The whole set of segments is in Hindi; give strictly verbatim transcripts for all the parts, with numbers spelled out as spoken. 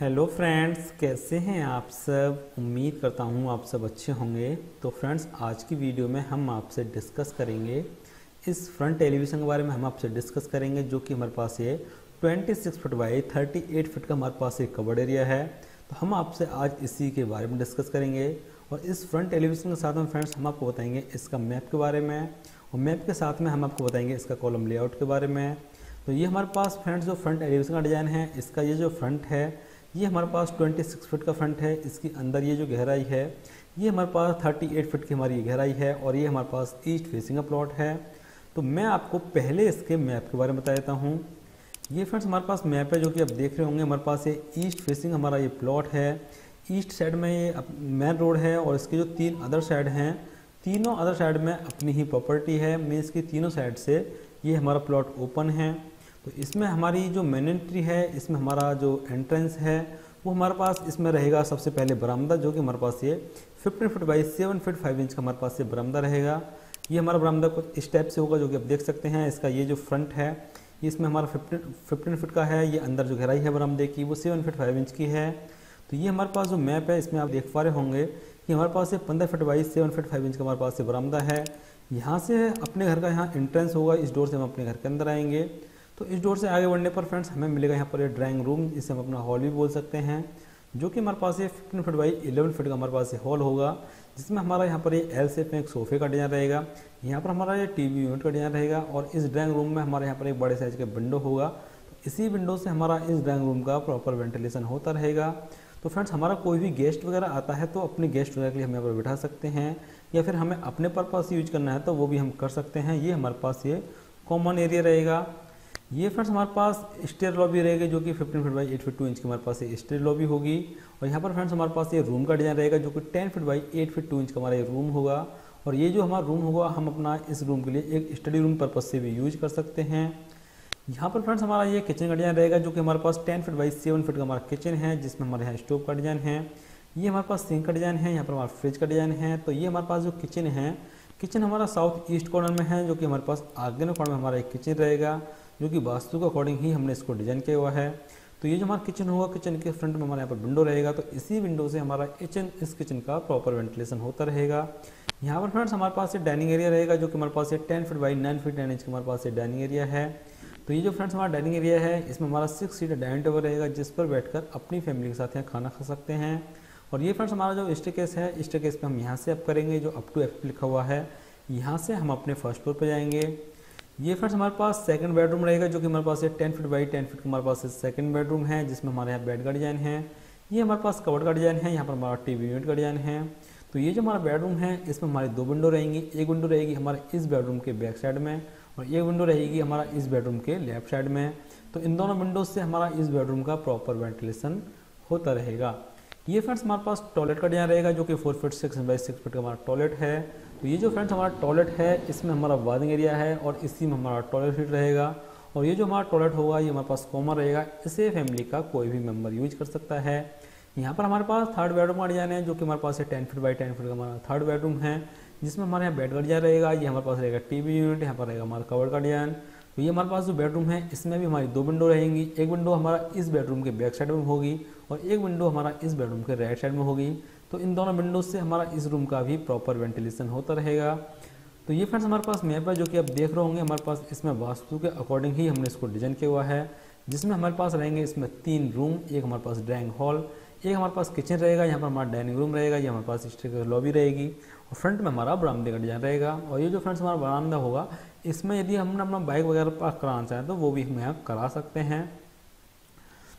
हेलो फ्रेंड्स, कैसे हैं आप सब। उम्मीद करता हूं आप सब अच्छे होंगे। तो फ्रेंड्स, आज की वीडियो में हम आपसे डिस्कस करेंगे इस फ्रंट एलिवेशन के बारे में। हम आपसे डिस्कस करेंगे जो कि हमारे पास ये छब्बीस फुट बाई अड़तीस फुट का हमारे पास ये कवर्ड एरिया है। तो हम आपसे आज इसी के बारे में डिस्कस करेंगे और इस फ्रंट एलिवेशन के साथ में फ्रेंड्स हम आपको बताएँगे इसका मैप के बारे में और मैप के साथ में हम आपको बताएँगे इसका कॉलम लेआउट के बारे में। तो ये हमारे पास फ्रेंड्स जो फ्रंट एलिवेशन का डिज़ाइन है, इसका ये जो फ्रंट है ये हमारे पास छब्बीस फुट का फ्रंट है। इसके अंदर ये जो गहराई है ये हमारे पास अड़तीस फुट की हमारी गहराई है और ये हमारे पास ईस्ट फेसिंग का प्लॉट है। तो मैं आपको पहले इसके मैप के बारे में बता देता हूँ। ये फ्रेंड्स हमारे पास मैप है जो कि आप देख रहे होंगे। हमारे पास ये ईस्ट फेसिंग हमारा ये प्लॉट है। ईस्ट साइड में ये मेन रोड है और इसके जो तीन अदर साइड हैं, तीनों अदर साइड में अपनी ही प्रॉपर्टी है। मीन्स की तीनों साइड से ये हमारा प्लॉट ओपन है। तो इसमें हमारी जो मेन एंट्री है, इसमें हमारा जो एंट्रेंस है वो हमारे पास इसमें रहेगा। सबसे पहले बरामदा जो कि हमारे पास ये पंद्रह फुट बाई सात फुट पाँच इंच का हमारे पास ये बरामदा रहेगा। ये हमारा बरामदा कुछ इस टाइप से होगा जो कि आप देख सकते हैं। इसका ये जो फ्रंट है इसमें हमारा पंद्रह फुट का है। ये अंदर जो गहराई है बरामदे की वो सात फुट पाँच इंच की है। तो ये हमारे पास जो मैप है इसमें आप देख पा रहे होंगे कि हमारे पास ये पंद्रह फुट बाई सात फुट पाँच इंच का हमारे पास ये बरामदा है। यहाँ से अपने घर का यहाँ एंट्रेंस होगा। इस डोर से हम अपने घर के अंदर आएँगे। तो इस डोर से आगे बढ़ने पर फ्रेंड्स हमें मिलेगा यहाँ पर ये ड्राइंग रूम, जिसे हम अपना हॉल भी बोल सकते हैं, जो कि हमारे पास ये पंद्रह फुट बाई ग्यारह फुट का हमारे पास ये हॉल होगा, जिसमें हमारा यहाँ पर ये एल शेप में एक सोफे का डिज़ाइन रहेगा। यहाँ पर हमारा ये टीवी यूनिट का डिज़ाइन रहेगा और इस ड्राइंग रूम में हमारे यहाँ पर एक बड़े साइज का विंडो होगा। इसी विंडो से हमारा इस ड्राइंग रूम का प्रॉपर वेंटिलेशन होता रहेगा। तो फ्रेंड्स हमारा कोई भी गेस्ट वगैरह आता है तो अपने गेस्ट वगैरह के लिए हम यहाँ पर बिठा सकते हैं, या फिर हमें अपने पर्पज़ यूज करना है तो वो भी हम कर सकते हैं। ये हमारे पास ये कॉमन एरिया रहेगा। ये फ्रेंड्स हमारे पास स्टेयर लॉबी रहेगी जो कि पंद्रह फुट बाई आठ फुट दो इंच की हमारे पास ये स्टेयर लॉबी होगी। और यहाँ पर फ्रेंड्स हमारे पास ये रूम का डिज़ाइन रहेगा जो कि दस फुट बाई आठ फुट दो इंच का हमारा ये रूम होगा। और ये जो हमारा रूम होगा हम अपना इस रूम के लिए एक स्टडी रूम पर्पज से भी यूज कर सकते हैं। यहाँ पर फ्रेंड्स हमारा ये किचन का डिज़ाइन रहेगा जो कि हमारे पास दस फुट बाई सात फुट का हमारा किचन है, जिसमें हमारे यहाँ स्टोव का डिज़ाइन है। ये हमारे पास सिंक का डिज़ाइन है, यहाँ पर हमारा फ्रिज का डिज़ाइन है। तो ये हमारे पास जो किचन है, किचन हमारा साउथ ईस्ट कॉर्नर में है, जो कि हमारे पास आगे कॉर्नर में हमारा एक किचन रहेगा जो कि वास्तु के अकॉर्डिंग ही हमने इसको डिज़ाइन किया हुआ है। तो ये जो हमारा किचन होगा, किचन के फ्रंट में हमारे यहाँ पर विंडो रहेगा। तो इसी विंडो से हमारा किचन इस किचन का प्रॉपर वेंटिलेशन होता रहेगा। यहाँ पर फ्रेंड्स हमारे पास ये डाइनिंग एरिया रहेगा जो कि हमारे पास ये दस फुट बाई नौ फुट नाइन इंच का हमारे पास ये डाइनिंग एरिया है। तो ये जो फ्रेंड्स हमारा डाइनिंग एरिया है इसमें हमारा सिक्स सीट डाइनिंग टेबल रहेगा, जिस पर बैठकर अपनी फैमिली के साथ यहाँ खाना खा सकते हैं। और ये फ्रेंड्स हमारा जो स्टेयरकेस है, स्टेयरकेस पर हम यहाँ से अप करेंगे जो अप टू एफ लिखा हुआ है। यहाँ से हम अपने फर्स्ट फ्लोर पर जाएंगे। ये फ्रेंड्स हमारे पास सेकंड बेडरूम रहेगा जो कि हमारे पास ये दस फुट बाई दस फुट हमारे पास ये सेकंड बेडरूम है, जिसमें हमारे यहाँ बेड का डिज़ाइन है। ये हमारे पास कवर्ड का डिज़ाइन है, यहाँ पर हमारा टीवी यूनिट का डिज़ाइन है। तो ये जो हमारा बेडरूम है इसमें हमारी दो विंडो रहेंगी। एक विंडो रहेगी हमारे इस बेडरूम के बैक साइड में और एक विंडो रहेगी हमारा इस बेडरूम के लेफ्ट साइड में। तो इन दोनों विंडो से हमारा इस बेडरूम का प्रॉपर वेंटिलेशन होता रहेगा। ये फ्रेंड्स हमारे पास टॉयलेट का डिज़ाइन रहेगा जो कि four feet six by six feet का हमारा टॉयलेट है। तो ये जो फ्रेंड्स हमारा टॉयलेट है इसमें हमारा वार्डिंग एरिया है और इसी में हमारा टॉयलेट सीट रहेगा। और ये जो हमारा टॉयलेट होगा ये हमारे पास कॉमन रहेगा, इसे फैमिली का कोई भी मेंबर यूज कर सकता है। यहाँ पर हमारे पास थर्ड बेडरूम का डिज़ाइन है जो कि हमारे पास ten feet by ten feet का हमारा थर्ड बेडरूम है, जिसमें हमारे यहाँ बेड का डिज़ाइन रहेगा। ये हमारे पास रहेगा टी वी यूनिट, यहाँ पर रहेगा हमारा कवर्ड का डिज़ाइन। तो ये हमारे पास जो बेडरूम है इसमें भी हमारी दो विंडो रहेंगी। एक विंडो हमारा इस बेडरूम के बैक साइड में होगी और एक विंडो हमारा इस बेडरूम के राइट साइड में होगी। तो इन दोनों विंडो से हमारा इस रूम का भी प्रॉपर वेंटिलेशन होता रहेगा। तो ये फ्रेंड्स हमारे पास मैप है जो कि आप देख रहे होंगे। हमारे पास इसमें वास्तु के अकॉर्डिंग ही हमने इसको डिज़ाइन किया हुआ है, जिसमें हमारे पास रहेंगे इसमें तीन रूम। एक हमारे पास ड्राइंग हॉल, एक हमारे पास किचन रहेगा, यहाँ पर हमारा डाइनिंग रूम रहेगा, ये हमारे पास स्ट्रिक लॉबी रहेगी और फ्रंट में हमारा बरामदे का डिज़ाइन रहेगा। और ये जो फ्रेंड्स हमारा बरामदा होगा इसमें यदि हमने अपना बाइक वगैरह पार्क कराना चाहें तो वो भी हम यहाँ करा सकते हैं।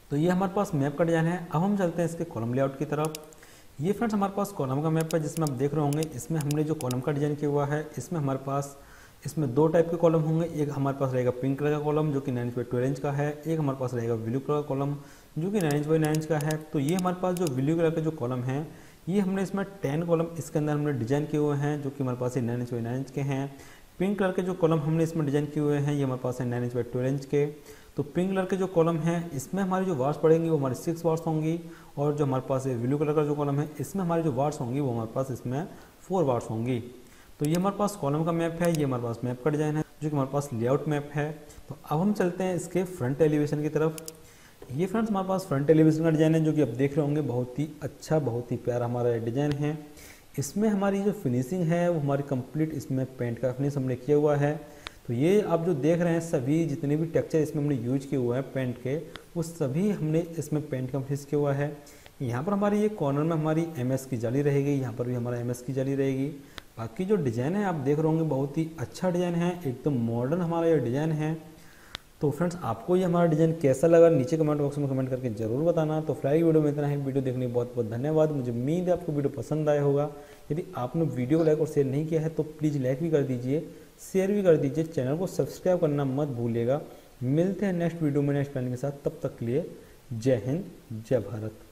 तो ये हमारे पास मैप का डिज़ाइन है। अब हम चलते हैं इसके कॉलम लेआउट की तरफ। ये फ्रेंड्स हमारे पास कॉलम का मैप है, जिसमें आप देख रहे होंगे इसमें हमने जो कॉलम का डिज़ाइन किया हुआ है इसमें हमारे पास इसमें दो टाइप के कॉलम होंगे। एक हमारे पास रहेगा पिंक कलर का कॉलम जो कि nine inch by twelve inch का है, एक हमारे पास रहेगा ब्लू कलर का कॉलम जो कि nine inch by nine inch का है। तो ये हमारे पास जो ब्लू कलर का जो कॉलम है ये हमने इसमें टेन कॉलम इसके अंदर हमने डिज़ाइन किए हुए हैं जो कि हमारे पास ये nine inch by nine inch के हैं। पिंक कलर के जो कॉलम हमने इसमें डिज़ाइन किए हुए हैं ये हमारे पास है nine inch by twelve inch के। तो पिंक कलर के जो कॉलम है इसमें हमारी जो वार्ड्स पड़ेंगी वो हमारी सिक्स वार्ड्स होंगी। और जो हमारे पास ब्लू कलर का जो कॉलम है इसमें हमारी जो वार्ड्स होंगी वो हमारे पास इसमें फोर वार्ड्स होंगी। तो ये हमारे पास कॉलम का मैप है, ये हमारे पास मैप का डिज़ाइन है जो कि हमारे पास लेआउट मैप है। तो अब हम चलते हैं इसके फ्रंट एलिवेशन की तरफ। ये फ्रेंड्स हमारे पास फ्रंट एलिवेशन का डिज़ाइन है जो कि आप देख रहे होंगे, बहुत ही अच्छा बहुत ही प्यारा हमारा डिज़ाइन है। इसमें हमारी जो फिनिशिंग है वो हमारी कंप्लीट इसमें पेंट का फिनिश हमने किया हुआ है। तो ये आप जो देख रहे हैं सभी जितने भी टेक्सचर इसमें हमने यूज किए हुए हैं पेंट के, वो सभी हमने इसमें पेंट का फिनिश किया हुआ है। यहाँ पर हमारी ये कॉर्नर में हमारी एम एस की जाली रहेगी, यहाँ पर भी हमारा एम एस की जाली रहेगी। बाकी जो डिज़ाइन है आप देख रहे होंगे बहुत ही अच्छा डिज़ाइन है, एकदम मॉडर्न हमारा ये डिज़ाइन है। तो फ्रेंड्स आपको ये हमारा डिज़ाइन कैसा लगा नीचे कमेंट बॉक्स में कमेंट करके जरूर बताना। तो फ्राई वीडियो में इतना ही। वीडियो देखने बहुत बहुत धन्यवाद। मुझे उम्मीद है आपको वीडियो पसंद आया होगा। यदि आपने वीडियो को लाइक और शेयर नहीं किया है तो प्लीज़ लाइक भी कर दीजिए, शेयर भी कर दीजिए, चैनल को सब्सक्राइब करना मत भूलिएगा। मिलते हैं नेक्स्ट वीडियो में नेक्स्ट प्लानिंग के साथ। तब तक के लिए जय हिंद जय भारत।